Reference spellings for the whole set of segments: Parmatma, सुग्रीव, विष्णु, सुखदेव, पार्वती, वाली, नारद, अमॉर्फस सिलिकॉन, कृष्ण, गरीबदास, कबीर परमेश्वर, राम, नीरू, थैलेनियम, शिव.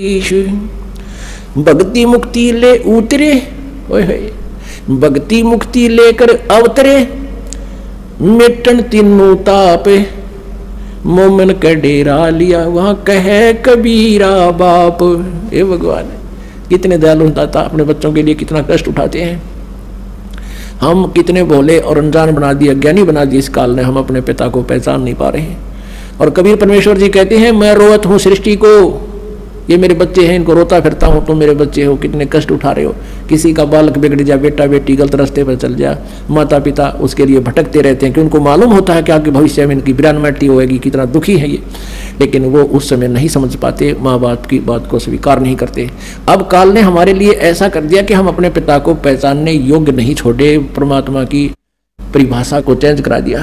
भक्ति मुक्ति ले उतरे, भक्ति मुक्ति लेकर अवतरे, मिटन तीनों ताप मोमन का डेरा लिया, वहां कहे कबीरा बाप। हे भगवान, कितने दयालु दाता अपने बच्चों के लिए कितना कष्ट उठाते हैं। हम कितने भोले और अनजान बना दिए, अज्ञानी बना दिए इस काल ने, हम अपने पिता को पहचान नहीं पा रहे हैं। और कबीर परमेश्वर जी कहते हैं, मैं रोवत हूँ सृष्टि को, ये मेरे बच्चे हैं, इनको रोता फिरता हूँ, तुम मेरे बच्चे हो, कितने कष्ट उठा रहे हो। किसी का बालक बिगड़ जाए, बेटा बेटी गलत रास्ते पर चल जाए, माता पिता उसके लिए भटकते रहते हैं कि उनको मालूम होता है क्या कि भविष्य में इनकी ब्राह्मणी होगी, कितना दुखी है ये, लेकिन वो उस समय नहीं समझ पाते, माँ बाप की बात को स्वीकार नहीं करते। अब काल ने हमारे लिए ऐसा कर दिया कि हम अपने पिता को पहचानने योग्य नहीं छोड़े, परमात्मा की परिभाषा को चेंज करा दिया।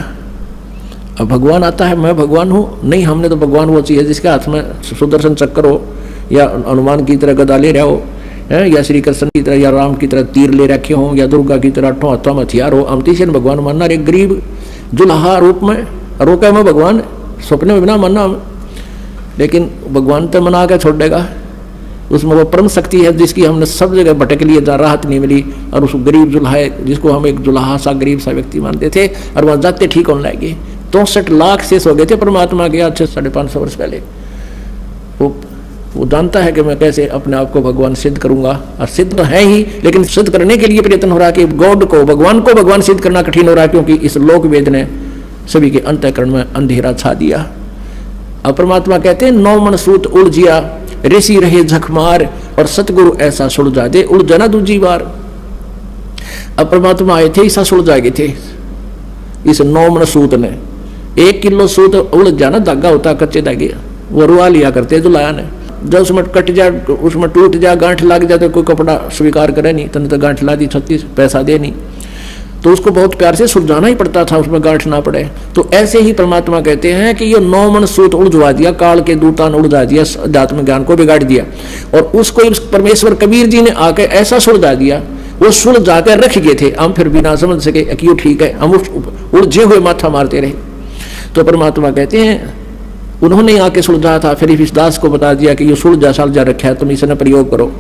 अब भगवान आता है, मैं भगवान हूँ, नहीं, हमने तो भगवान वो चाहिए जिसके हाथ में सुदर्शन चक्र हो, या हनुमान की तरह गदा ले रहा हो, या श्री कृष्ण की तरह या राम की तरह तीर ले रखे हों, या दुर्गा की तरह अठों हाथों में हथियार हो। अमतीशन भगवान मानना एक गरीब जुल्हा रूप में रोके में भगवान सपने में बिना मानना, लेकिन भगवान तो मना के छोड़ देगा। उसमें वो परम शक्ति है जिसकी हमने सब जगह भटक लिए, जहाँ राहत नहीं मिली, और उस गरीब जुल्हा जिसको हम एक जुल्हा सा गरीब सा व्यक्ति मानते थे, और वहाँ जाते ठीक होने लगे। 64 लाख शेष हो गए थे परमात्मा के आज से 550 वर्ष पहले। वो जानता है कि मैं कैसे अपने आप को भगवान सिद्ध करूंगा, और सिद्ध तो है ही, लेकिन सिद्ध करने के लिए प्रयत्न हो रहा है कि गॉड को, भगवान को भगवान सिद्ध करना कठिन हो रहा है, क्योंकि इस लोक वेद ने सभी के अंतःकरण में अंधेरा छा दिया। अब परमात्मा कहते हैं, नौ मन सूत उड़ जिया, ऋषि रहे झखमार, और सतगुरु ऐसा सुड़ जा दे, उड़ जाना दूजी बार। अब परमात्मा आए थे, ऐसा सुड़ जाए थे इस नौ मन सूत ने। 1 किलो सूत उड़ जाना धागा होता, कच्चे धागे, वो रुआ लिया करते जुलाया ने। जब उसमें कट जाए, उसमें टूट जाए, गांठ लग जाए, तो कोई कपड़ा स्वीकार करे नहीं, तने तो गांठ ला दी, 36 पैसा दे नहीं, तो उसको बहुत प्यार से सुलझाना ही पड़ता था, उसमें गांठ ना पड़े। तो ऐसे ही परमात्मा कहते हैं कि ये 9 मन सूत उड़वा दिया, काल के दूता ने उड़वा दिया, आध्यात्मिक ज्ञान को बिगाड़ दिया, और उसको परमेश्वर कबीर जी ने आके ऐसा सुलझा दिया, वो सुलझा कर रख गए थे, हम फिर भी ना समझ सके क्यों ठीक है, हम उलझे हुए माथा मारते रहे। तो परमात्मा कहते हैं, उन्होंने आके सुलझा था, फिर इस दास को बता दिया कि ये सुलझा सालझा रखा है, तुम इसने प्रयोग करो।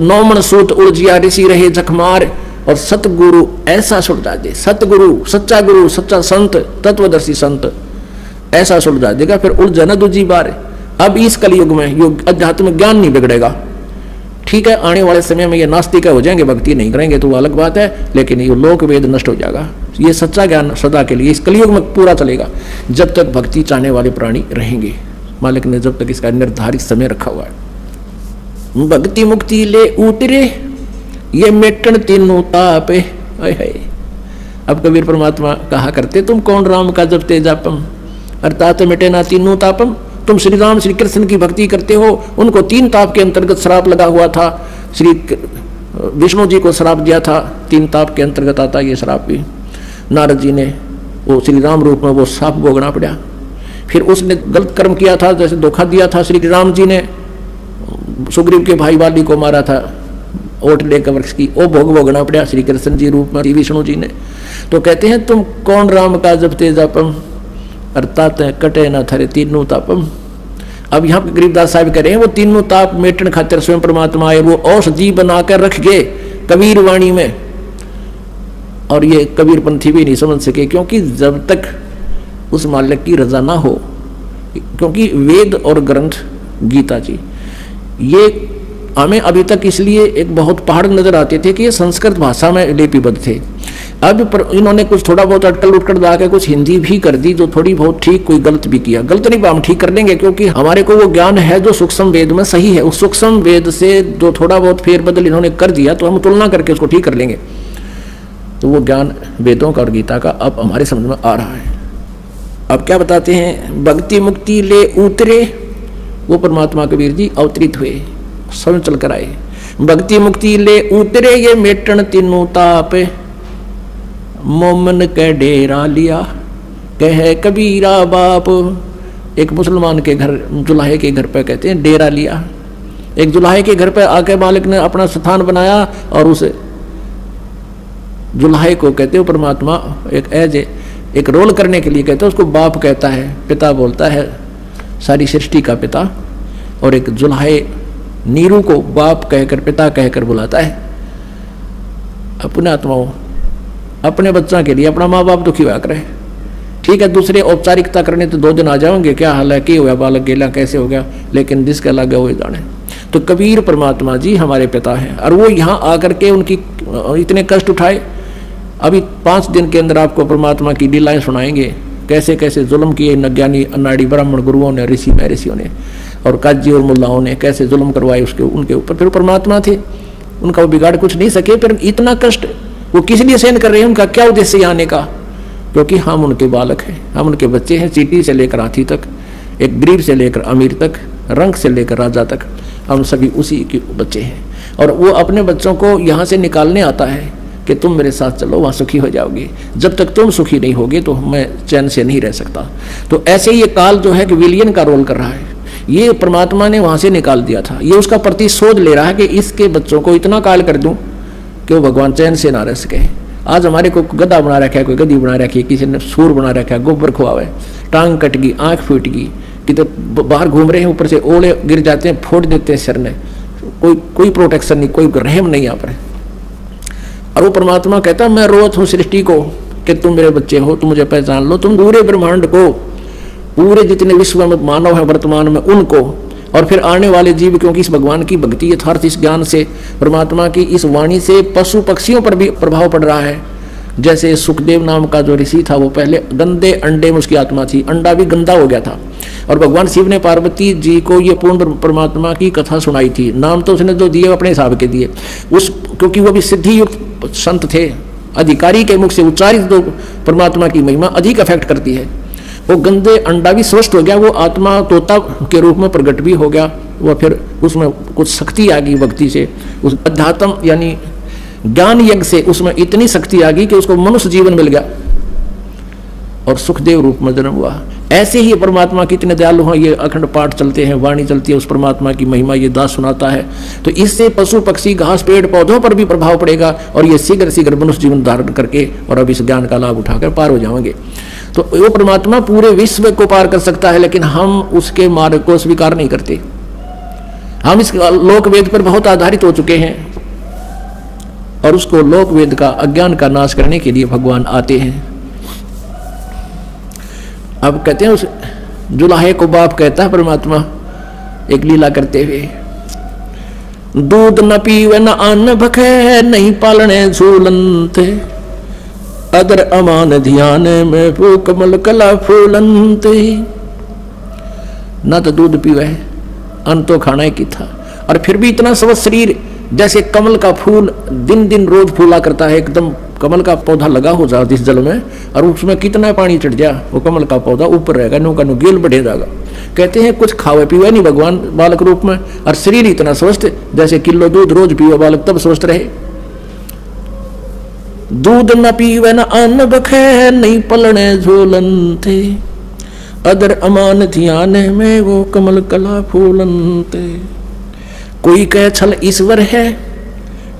9 मन सूत उलझिया, ऋषि रहे जखमार, और सतगुरु ऐसा सुलझा दे। सतगुरु, सच्चा गुरु, सच्चा संत, तत्वदर्शी संत ऐसा सुलझा देगा, फिर उलझा ना दूजी बार। अब इस कलयुग में योग अध्यात्म ज्ञान नहीं बिगड़ेगा, ठीक है। आने वाले समय में ये नास्तिक हो जाएंगे, भक्ति नहीं करेंगे तो वो अलग बात है, लेकिन ये लोक वेद नष्ट हो जाएगा। ये सच्चा ज्ञान सदा के लिए इस कलयुग में पूरा चलेगा, जब तक भक्ति चाहने वाले प्राणी रहेंगे। मालिक ने जब तक इसका निर्धारित समय रखा हुआ है। भक्ति मुक्ति ले उतरे, ये मेटन तीनों ताप। अब कबीर परमात्मा कहा करते, तुम कौन राम का जपते जापम, अर्थात मिटे ना तीनों तापम। तुम श्री राम श्री कृष्ण की भक्ति करते हो, उनको 3 ताप के अंतर्गत श्राप लगा हुआ था। श्री विष्णु जी को श्राप दिया था, 3 ताप के अंतर्गत आता ये श्राप भी। नारद जी ने वो श्री राम रूप में वो श्राप भोगना पड़ा। फिर उसने गलत कर्म किया था, जैसे धोखा दिया था, श्री राम जी ने सुग्रीव के भाई वाली को मारा था, ओट लेकर वृक्ष की, वो भोग भोगना पड़ा श्री कृष्ण जी रूप में, श्री विष्णु जी ने। तो कहते हैं, तुम कौन राम का जपते जापम, अर्थात कटे न थरे तीनों तापम। अब यहाँ पर गरीबदास साहब कह रहे हैं, वो तीनों ताप मेटन खातिर स्वयं परमात्मा आए, वो औषधि बनाकर रख गए कबीर वाणी में। और ये कबीर पंथी भी नहीं समझ सके, क्योंकि जब तक उस मालिक की रजा ना हो, क्योंकि वेद और ग्रंथ गीता जी, ये हमें अभी तक इसलिए एक बहुत पहाड़ नजर आते थे कि ये संस्कृत भाषा में लिपिबद्ध थे। अब इन्होंने कुछ थोड़ा बहुत अटकल उटकल ला के कुछ हिंदी भी कर दी, जो थोड़ी बहुत ठीक, कोई गलत भी किया, गलत नहीं, हम ठीक कर लेंगे, क्योंकि हमारे को वो ज्ञान है जो सूक्ष्म वेद में सही है। उस सूक्ष्म वेद से जो थोड़ा बहुत फेरबदल इन्होंने कर दिया, तो हम तुलना करके उसको ठीक कर लेंगे। तो वो ज्ञान वेदों का और गीता का अब हमारे समझ में आ रहा है। अब क्या बताते हैं, भक्ति मुक्ति ले उतरे, वो परमात्मा कबीर जी अवतरित हुए, स्वयं चल कर आए। भक्ति मुक्ति ले उतरे, ये मेटन तीनों ताप, मोमन के डेरा लिया, कहे कबीरा बाप। एक मुसलमान के घर, जुलाहे के घर पर कहते हैं डेरा लिया। एक जुलाहे के घर पर आके मालिक ने अपना स्थान बनाया, और उस जुलाहे को कहते हो परमात्मा एक एज एक रोल करने के लिए कहते हैं, उसको बाप कहता है, पिता बोलता है, सारी सृष्टि का पिता। और एक जुल्हाए नीरू को बाप कहकर पिता कहकर बुलाता है। अपने आत्माओं अपने बच्चा के लिए अपना माँ बाप दुखी हुआ करे, ठीक है दूसरे औपचारिकता करने तो दो दिन आ जाओगे, क्या हाल है, कि हुआ बालक गेला कैसे हो गया, लेकिन जिसका लगा हुए जाने। तो कबीर परमात्मा जी हमारे पिता हैं और वो यहाँ आकर के उनकी इतने कष्ट उठाए। अभी 5 दिन के अंदर आपको परमात्मा की लीलाएँ सुनाएंगे, कैसे कैसे जुल्म किए नज्ञानी अनाड़ी ब्राह्मण गुरुओं ने, ऋषि महर्षियों ने और काजी और मुल्लाओं ने कैसे जुल्म करवाए उसके उनके ऊपर। फिर परमात्मा थे, उनका वो बिगाड़ कुछ नहीं सके, फिर इतना कष्ट वो किस लिए सहन कर रहे हैं, उनका क्या उद्देश्य आने का, क्योंकि हम उनके बालक हैं, हम उनके बच्चे हैं। चीटी से लेकर हाथी तक, एक गरीब से लेकर अमीर तक, रंग से लेकर राजा तक, हम सभी उसी के बच्चे हैं। और वो अपने बच्चों को यहाँ से निकालने आता है कि तुम मेरे साथ चलो, वहाँ सुखी हो जाओगे, जब तक तुम सुखी नहीं होगे तो मैं चैन से नहीं रह सकता। तो ऐसे ही ये काल जो है कि विलियन का रोल कर रहा है, ये परमात्मा ने वहाँ से निकाल दिया था, ये उसका प्रतिशोध ले रहा है कि इसके बच्चों को इतना काल कर दूँ कि वो भगवान चैन से ना रह सके। आज हमारे को गधा बना रखा है, कोई गधी बना रखी है, किसी ने सूर बना रखा है, गोबर खुआवे, टांग कट गई, आँख फूट गई, कितने बाहर घूम रहे हैं, ऊपर से ओले गिर जाते हैं, फोड़ देते हैं सिर ने, कोई प्रोटेक्शन नहीं, कोई रहम नहीं यहाँ पर। और वो परमात्मा कहता है मैं रोत हूँ सृष्टि को कि तुम मेरे बच्चे हो, तुम मुझे पहचान लो, तुम पूरे ब्रह्मांड को, पूरे जितने विश्व में मानव है वर्तमान में उनको, और फिर आने वाले जीव, क्योंकि इस भगवान की भक्ति यथार्थ इस ज्ञान से परमात्मा की इस वाणी से पशु पक्षियों पर भी प्रभाव पड़ रहा है। जैसे सुखदेव नाम का जो ऋषि था वो पहले गंदे अंडे में उसकी आत्मा थी, अंडा भी गंदा हो गया था, और भगवान शिव ने पार्वती जी को ये पूर्ण परमात्मा की कथा सुनाई थी। नाम तो उसने जो दिए अपने हिसाब के दिए, उस क्योंकि वो भी सिद्धि युक्त संत थे, अधिकारी के मुख से उच्चारित जो परमात्मा की महिमा अधिक अफेक्ट करती है। वो गंदे अंडा भी स्वस्थ हो गया, वो आत्मा तोता के रूप में प्रगट भी हो गया, वह फिर उसमें कुछ शक्ति आ गई भक्ति से, उस अध्यात्म यानी ज्ञान यज्ञ से उसमें इतनी शक्ति आ गई कि उसको मनुष्य जीवन मिल गया और सुखदेव रूप में जन्म हुआ। ऐसे ही परमात्मा कितने दयालु हैं, ये अखंड पाठ चलते हैं, वाणी चलती है, उस परमात्मा की महिमा ये दास सुनाता है। तो इससे पशु पक्षी घास पेड़ पौधों पर भी प्रभाव पड़ेगा और ये शीघ्र शीघ्र मनुष्य जीवन धारण करके और अब इस ज्ञान का लाभ उठाकर पार हो जाएंगे। तो वो परमात्मा पूरे विश्व को पार कर सकता है, लेकिन हम उसके मार्ग को स्वीकार नहीं करते। हम इस लोक वेद पर बहुत आधारित हो चुके हैं और उसको लोक वेद का अज्ञान का नाश करने के लिए भगवान आते हैं। अब कहते हैं उस जुलाहे को बाप कहता है परमात्मा एक लीला करते हुए, दूध न पीवे न अन्न भखे नहीं पालने झूलंत, अदर अमान ध्यान में फू कमल कला फूलंत। ना तो दूध पीवे, अन्न तो खाना ही की था, और फिर भी इतना सब शरीर जैसे कमल का फूल दिन दिन रोज फूला करता है, एकदम कमल का पौधा लगा हो जाए इस जल में और उसमें कितना पानी चढ़ जाए वो कमल का पौधा ऊपर रहेगा, नौका नुगेल बढ़े जाएगा। कहते हैं कुछ खावे पीवे नहीं भगवान बालक रूप में, और शरीर इतना स्वस्थ जैसे किलो दूध रोज पीवे बालक तब स्वस्थ रहे। दूध न पीवे न अन्न बखे नहीं पलने झोलन थे, अदर अमान ध्यान में वो कमल कला फूलन थे। कोई कह छल ईश्वर है,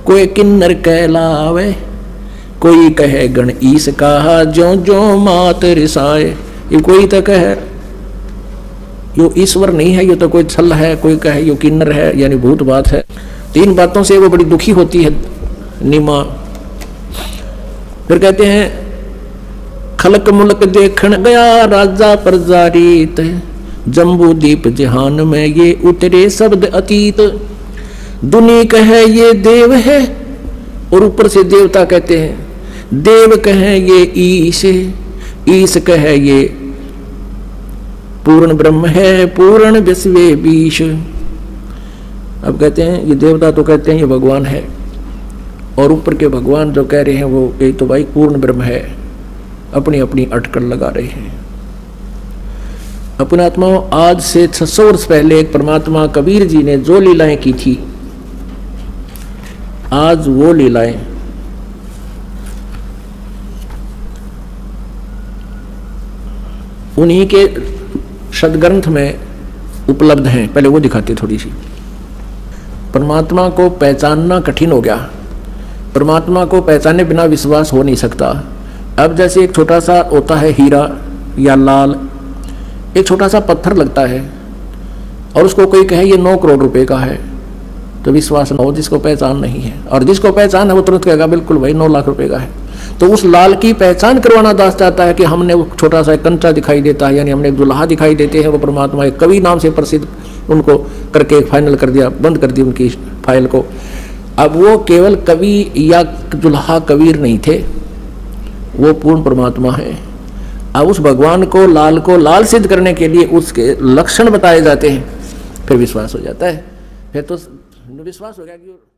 कोई किन्नर कहलावे, कोई कहे गण ईश कहा जो जो मात रिसाए। ये कोई तो कहे यो ईश्वर नहीं है, ये तो कोई छल है, कोई कहे यो किन्नर है यानी भूत बात है। तीन बातों से वो बड़ी दुखी होती है नीमा। फिर कहते हैं खलक मुलक देखन गया राजा प्रजारीत, जम्बू दीप जहान में ये उतरे शब्द अतीत। दुनी कहे ये देव है और ऊपर से देवता कहते हैं, देव कहे ये ईश, ईश कहे ये पूर्ण ब्रह्म है पूर्ण विश्वे बीश। अब कहते हैं ये देवता तो कहते हैं ये भगवान है और ऊपर के भगवान जो कह रहे हैं वो ये तो भाई पूर्ण ब्रह्म है, अपनी अपनी अटकल लगा रहे हैं। अपने आत्माओं आज से 600 वर्ष पहले एक परमात्मा कबीर जी ने जो लीलाएं की थी, आज वो लीलाएं उन्हीं के सदग्रंथ में उपलब्ध हैं। पहले वो दिखाते थोड़ी सी। परमात्मा को पहचानना कठिन हो गया, परमात्मा को पहचाने बिना विश्वास हो नहीं सकता। अब जैसे एक छोटा सा होता है हीरा या लाल, एक छोटा सा पत्थर लगता है और उसको कोई कहे ये 9 करोड़ रुपए का है तो विश्वास ना हो जिसको पहचान नहीं है, और जिसको पहचान है वो तुरंत कहेगा बिल्कुल भाई 9 लाख रुपए का है। तो उस लाल की पहचान करवाना दास चाहता है कि हमने वो छोटा सा एक कंचा दिखाई देता है, यानी हमने एक दुल्हा दिखाई देते हैं, वो परमात्मा एक कवि नाम से प्रसिद्ध उनको करके फाइनल कर दिया, बंद कर दी उनकी फाइल को। अब वो केवल कवि या दुल्हा कबीर नहीं थे, वो पूर्ण परमात्मा है। अब उस भगवान को लाल सिद्ध करने के लिए उसके लक्षण बताए जाते हैं, फिर विश्वास हो जाता है, फिर तो विश्वास हो गया कि